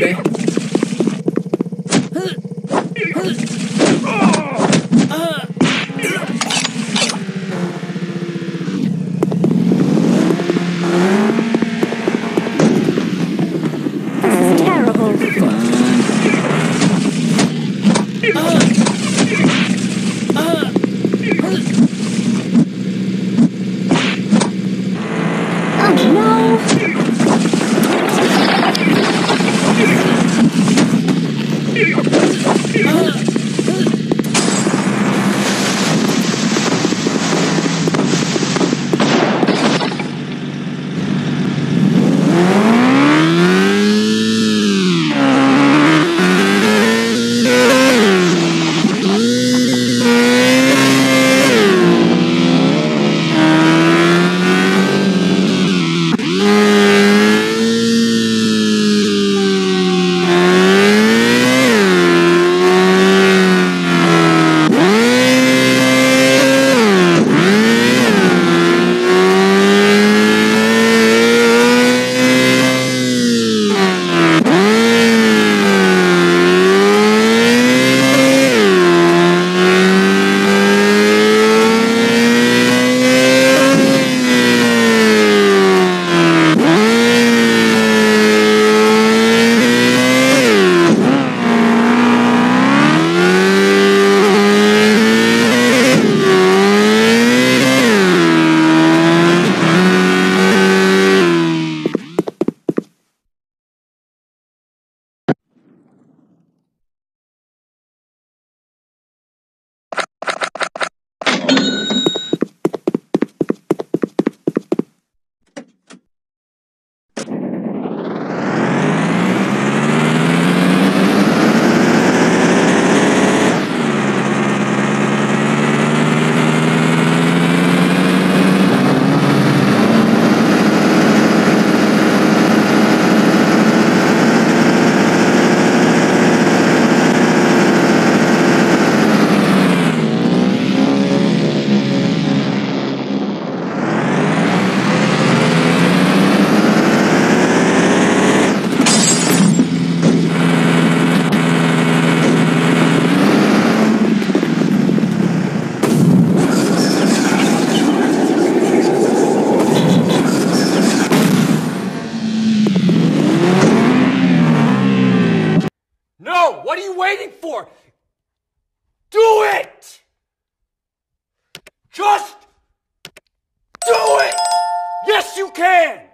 Okay. Just do it! Yes, you can!